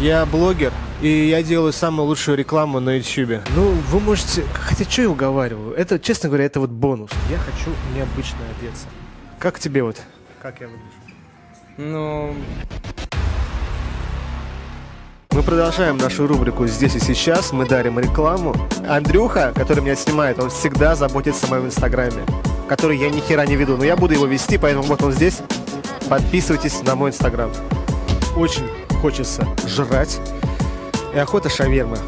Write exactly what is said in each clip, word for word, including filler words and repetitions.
Я блогер, и я делаю самую лучшую рекламу на ютубе. Ну, вы можете... Хотя, что я уговариваю? Это, честно говоря, это вот бонус. Я хочу необычно одеться. Как тебе вот? Как я выгляжу? Ну... Мы продолжаем нашу рубрику «Здесь и сейчас». Мы дарим рекламу. Андрюха, который меня снимает, он всегда заботится о моем инстаграме, который я ни хера не веду, но я буду его вести, поэтому вот он здесь. Подписывайтесь на мой инстаграм. Очень хочется жрать. И охота шавермы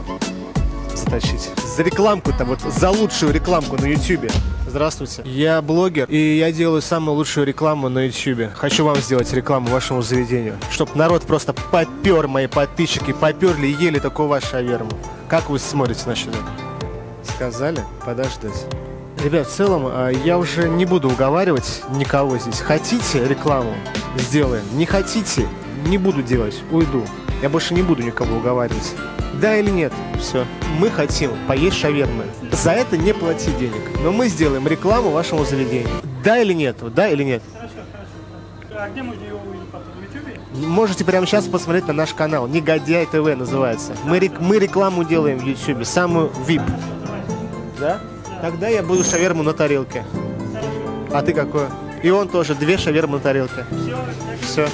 затащить. За рекламку-то, вот за лучшую рекламку на ютубе. Здравствуйте. Я блогер, и я делаю самую лучшую рекламу на ютубе. Хочу вам сделать рекламу вашему заведению, чтобы народ просто попер, мои подписчики, поперли и ели такую вашу шаверму. Как вы смотрите на сюда? Сказали подождать. Ребят, в целом, я уже не буду уговаривать никого здесь. Хотите рекламу? Сделаем. Не хотите? Не буду делать. Уйду. Я больше не буду никого уговаривать. Да или нет? Все. Мы хотим поесть шавермы. За это не плати денег. Но мы сделаем рекламу вашему заведению. Да или нет? Да или нет? Хорошо, хорошо. А где можно ее увидеть потом? В ютубе? Можете прямо сейчас посмотреть на наш канал. Негодяй ТВ называется. Мы, рек мы рекламу делаем в ютубе. Самую ви ай пи. Да? Тогда я буду шаверму на тарелке. Хорошо. А ты какое? И он тоже. Две шавермы на тарелке. Все. Все.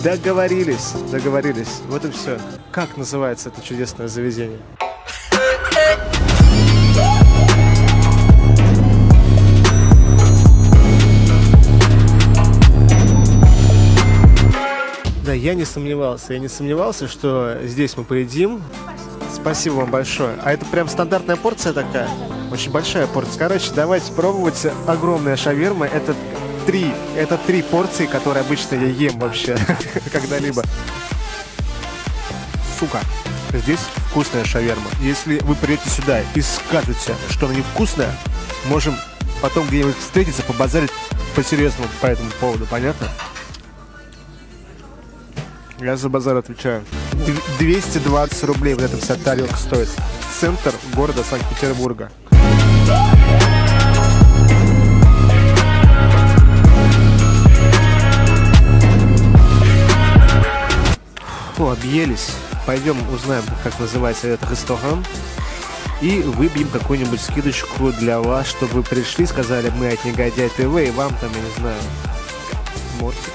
Договорились, договорились. Вот и все. Как называется это чудесное заведение? Да, я не сомневался, я не сомневался, что здесь мы поедим. Спасибо вам большое. А это прям стандартная порция такая? Очень большая порция. Короче, давайте пробовать. Огромная шаверма. Это... Три. Это три порции, которые обычно я ем вообще когда-либо. Сука, здесь вкусная шаверма. Если вы придете сюда и скажете, что она невкусная, можем потом где-нибудь встретиться, побазарить по-серьезному по этому поводу, понятно? Я за базар отвечаю. двести двадцать рублей вот эта вся тарелка стоит. Центр города Санкт-Петербурга. О, объелись. Пойдем узнаем, как называется этот ресторан. И выбьем какую-нибудь скидочку для вас, чтобы вы пришли, сказали, мы от Негодяй ТВ, и вам там, я не знаю, мортик.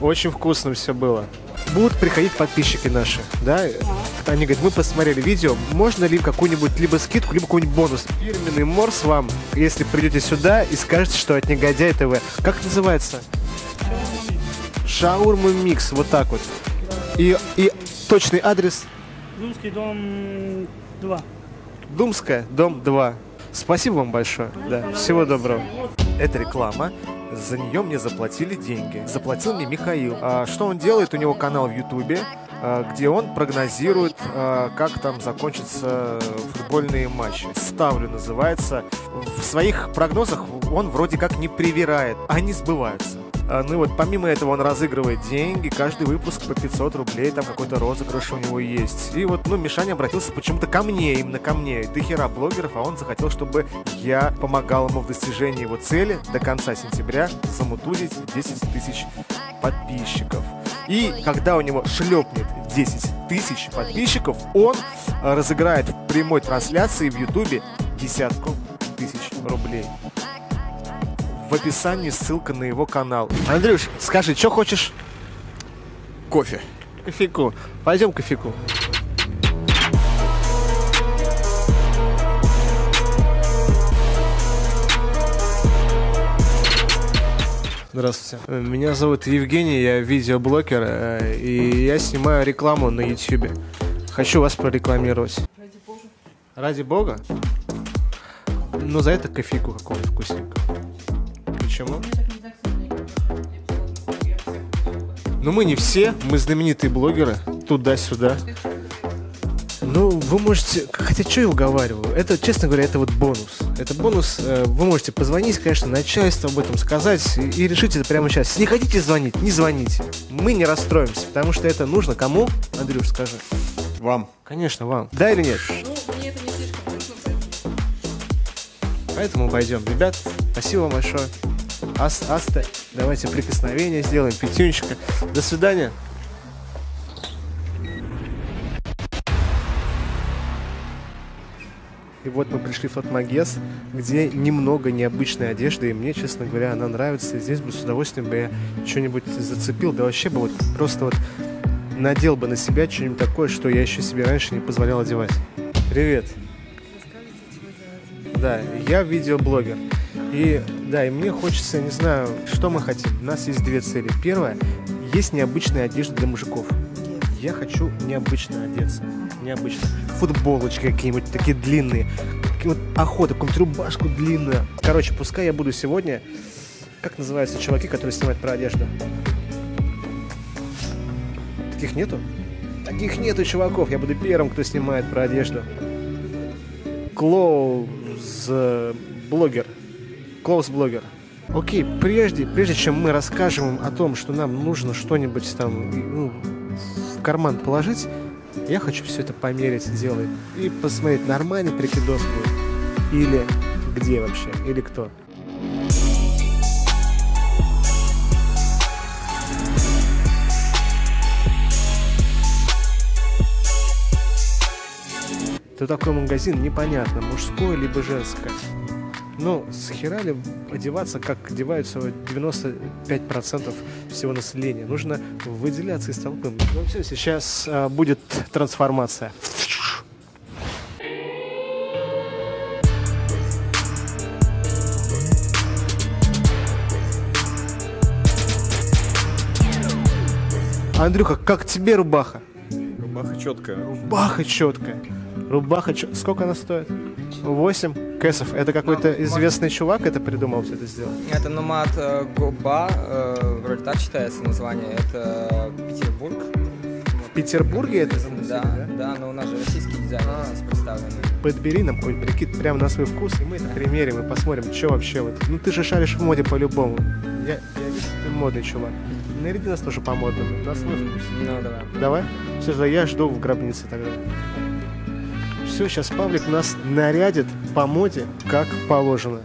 Очень вкусно все было. Будут приходить подписчики наши, да? Они говорят, мы посмотрели видео, можно ли какую-нибудь либо скидку, либо какой-нибудь бонус. Фирменный морс вам, если придете сюда и скажете, что от Негодяй ТВ. Как это называется? Шаурма микс, вот так вот. И, и точный адрес? Думский дом два. Думская, дом два. Спасибо вам большое. Да. Всего доброго. Это реклама. За нее мне заплатили деньги. Заплатил мне Михаил. А, что он делает? У него канал в ютубе, где он прогнозирует, как там закончатся футбольные матчи. «Ставлю» называется. В своих прогнозах он вроде как не привирает. Они сбываются. Ну и вот помимо этого он разыгрывает деньги, каждый выпуск по пятьсот рублей, там какой-то розыгрыш у него есть. И вот, ну, Мишаня обратился почему-то ко мне, именно ко мне. Ты хера блогеров, а он захотел, чтобы я помогал ему в достижении его цели до конца сентября замутузить десять тысяч подписчиков. И когда у него шлепнет десять тысяч подписчиков, он разыграет в прямой трансляции в ютубе десятку тысяч рублей. В описании ссылка на его канал. Андрюш, скажи, что хочешь? Кофе. Кофейку. Пойдем кофейку. Здравствуйте. Меня зовут Евгений, я видеоблогер, и я снимаю рекламу на ютубе. Хочу вас прорекламировать. Ради бога. Ради бога? Но за это кофейку какого-то вкусненького. Почему? Ну мы не все, мы знаменитые блогеры, туда-сюда. Ну вы можете, хотя что я уговариваю, это, честно говоря, это вот бонус. Это бонус, вы можете позвонить, конечно, начальству об этом сказать и, и решить это прямо сейчас. Не хотите звонить, не звоните, мы не расстроимся, потому что это нужно кому? Андрюш, скажи. Вам. Конечно, вам. Да или нет? Ну, мне это не слишком нужно, поэтому. Поэтому пойдем, ребят, спасибо вам большое. Ас, аста, давайте прикосновение сделаем, пятюнечка. До свидания. И вот мы пришли в Фатмагес, где немного необычной одежды, и мне, честно говоря, она нравится. И здесь бы с удовольствием бы я что-нибудь зацепил, да вообще бы вот просто вот надел бы на себя что-нибудь такое, что я еще себе раньше не позволял одевать. Привет. Да, я видеоблогер. И да, и мне хочется, не знаю, что мы хотим. У нас есть две цели. Первая, есть необычная одежда для мужиков. Я хочу необычно одеться. Необычно. Футболочки какие-нибудь такие длинные. Вот охота, какую-нибудь рубашку длинную. Короче, пускай я буду сегодня... Как называются чуваки, которые снимают про одежду? Таких нету? Таких нету чуваков. Я буду первым, кто снимает про одежду. Клоуз-блогер. Клоуз-блогер. Окей, прежде, прежде чем мы расскажем им о том, что нам нужно что-нибудь там, ну, в карман положить, я хочу все это померить, сделать и посмотреть, нормальный прикидос будет или где вообще, или кто. Это такой магазин, непонятно, мужской либо женской. Ну, схера ли одеваться, как одеваются девяносто пять процентов всего населения? Нужно выделяться из толпы. Ну все, сейчас а, будет трансформация. Андрюха, как тебе рубаха? Рубаха четкая. Рубаха четкая. Рубаха четкая. Сколько она стоит? восемь. Кэсов, это какой-то Нам, известный может... чувак это придумал, все это сделал? Это Нумат Губа, э, вроде так считается название, это Петербург. В Петербурге это? Да, да, да, но у нас же российский дизайн а, здесь представлен. Подбери нам какой-нибудь прикид прямо на свой вкус, и мы это примерим и посмотрим, что вообще вот. Ну ты же шаришь в моде по-любому. Я, я вижу, что ты модный чувак. Наряди нас тоже по-модному, на свой вкус. Ну давай. Давай? Все, тогда я жду в гробнице тогда. Все, сейчас Павлик нас нарядит по моде, как положено.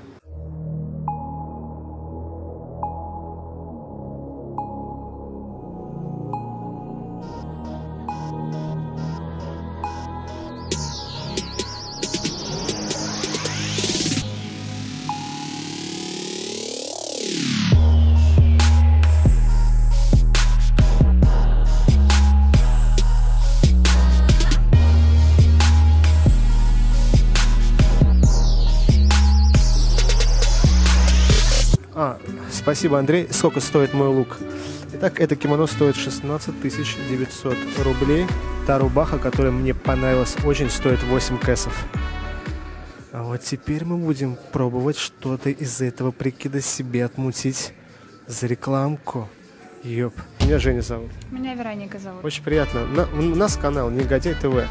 Спасибо, Андрей. Сколько стоит мой лук? Итак, это кимоно стоит шестнадцать тысяч девятьсот рублей. Та рубаха, которая мне понравилась очень, стоит восемь кэсов. А вот теперь мы будем пробовать что-то из этого прикида себе отмутить за рекламку. Ёп. Меня Женя зовут. Меня Вероника зовут. Очень приятно. На, у нас канал Негодяй ТВ.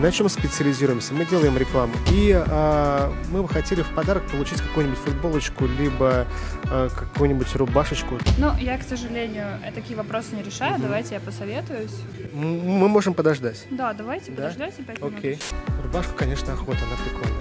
На чем мы специализируемся? Мы делаем рекламу. И а, мы бы хотели в подарок получить какую-нибудь футболочку, либо а, какую-нибудь рубашечку. Ну, я, к сожалению, такие вопросы не решаю. Угу. Давайте я посоветуюсь. М мы можем подождать. Да, давайте да? подождать опять. Окей. Минут. Рубашку, конечно, охота, она прикольная.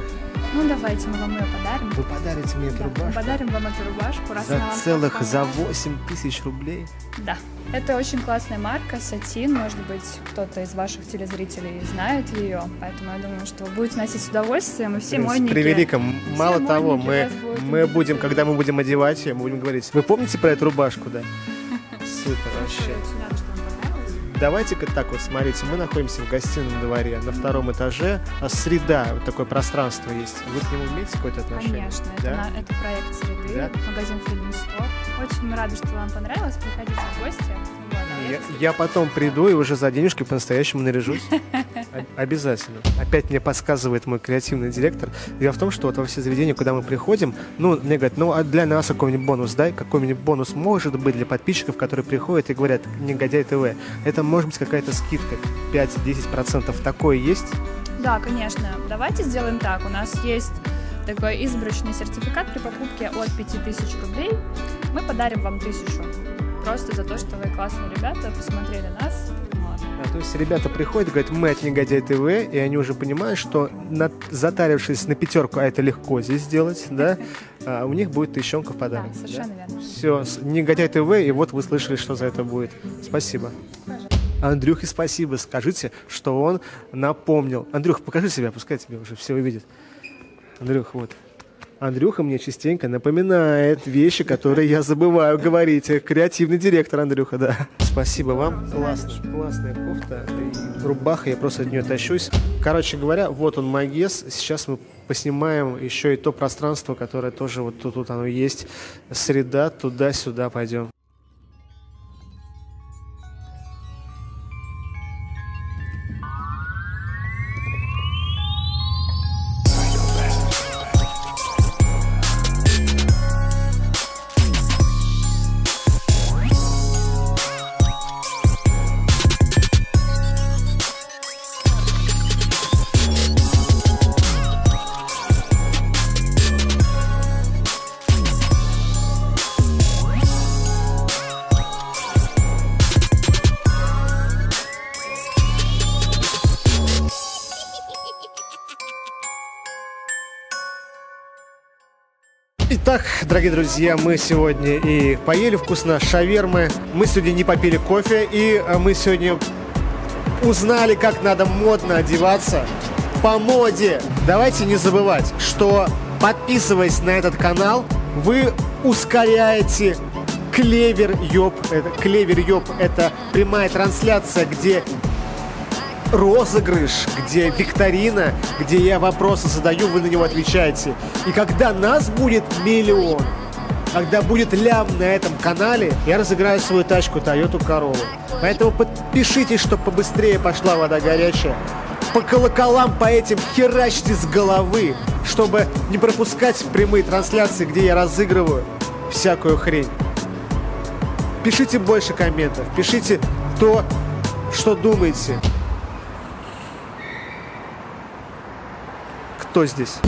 Ну, давайте мы вам ее подарим. Вы подарите мне эту да, рубашку? Мы подарим вам эту рубашку. Раз за целых, за восемь тысяч рублей? Да. Это очень классная марка, Сатин. Может быть, кто-то из ваших телезрителей знает ее. Поэтому я думаю, что вы будете носить с удовольствием. И все модники... Превелико. Мало того, мы, мы будем, когда мы будем одевать ее, мы будем говорить, вы помните про эту рубашку, да? Супер, вообще. Давайте-ка так вот, смотрите, мы находимся в гостином дворе на втором этаже, а Среда, вот такое пространство есть, вы к нему имеете какое-то отношение? Конечно, да? это, на, это проект Среды, да? Магазин Фридом Стор. Очень рада, что вам понравилось, приходите в гости. Вот, а я, я потом приду и уже за денежки по-настоящему наряжусь. Обязательно. Опять мне подсказывает мой креативный директор. Дело в том, что вот во все заведения, куда мы приходим, ну, мне говорят, ну, а для нас какой-нибудь бонус, дай, какой-нибудь бонус может быть для подписчиков, которые приходят и говорят, Негодяй ТВ, это может быть какая-то скидка, пять-десять процентов, такое есть? Да, конечно. Давайте сделаем так, у нас есть такой избрачный сертификат при покупке от пяти тысяч рублей, мы подарим вам тысячу, просто за то, что вы классные ребята, посмотрели нас. А, то есть ребята приходят, говорят, мы от Негодяй ТВ, и они уже понимают, что на, затарившись на пятерку, а это легко здесь сделать, да, а у них будет тысячонка в подарок. Да, совершенно да? верно. Все, Негодяй ТВ, и вот вы слышали, что за это будет. Спасибо. Андрюхе спасибо, скажите, что он напомнил. Андрюх, покажи себя, пускай тебя уже все увидят. Андрюх, вот. Андрюха мне частенько напоминает вещи, которые я забываю говорить. Креативный директор Андрюха, да. Спасибо вам. Классно. Классная кофта и рубаха, я просто от нее тащусь. Короче говоря, вот он мой Гес. Сейчас мы поснимаем еще и то пространство, которое тоже вот тут, тут оно есть. Среда, туда-сюда пойдем. Итак, дорогие друзья, мы сегодня и поели вкусно шавермы, мы сегодня не попили кофе, и мы сегодня узнали, как надо модно одеваться по моде. Давайте не забывать, что, подписываясь на этот канал, вы ускоряете Клевер Йоп. Это, Клевер Йоп – это прямая трансляция, где розыгрыш, где викторина, где я вопросы задаю, вы на него отвечаете. И когда нас будет миллион, когда будет лям на этом канале, я разыграю свою тачку Toyota Corolla. Поэтому подпишитесь, чтобы побыстрее пошла вода горячая. По колоколам, по этим херачьте с головы, чтобы не пропускать прямые трансляции, где я разыгрываю всякую хрень. Пишите больше комментов, пишите то, что думаете. Кто здесь?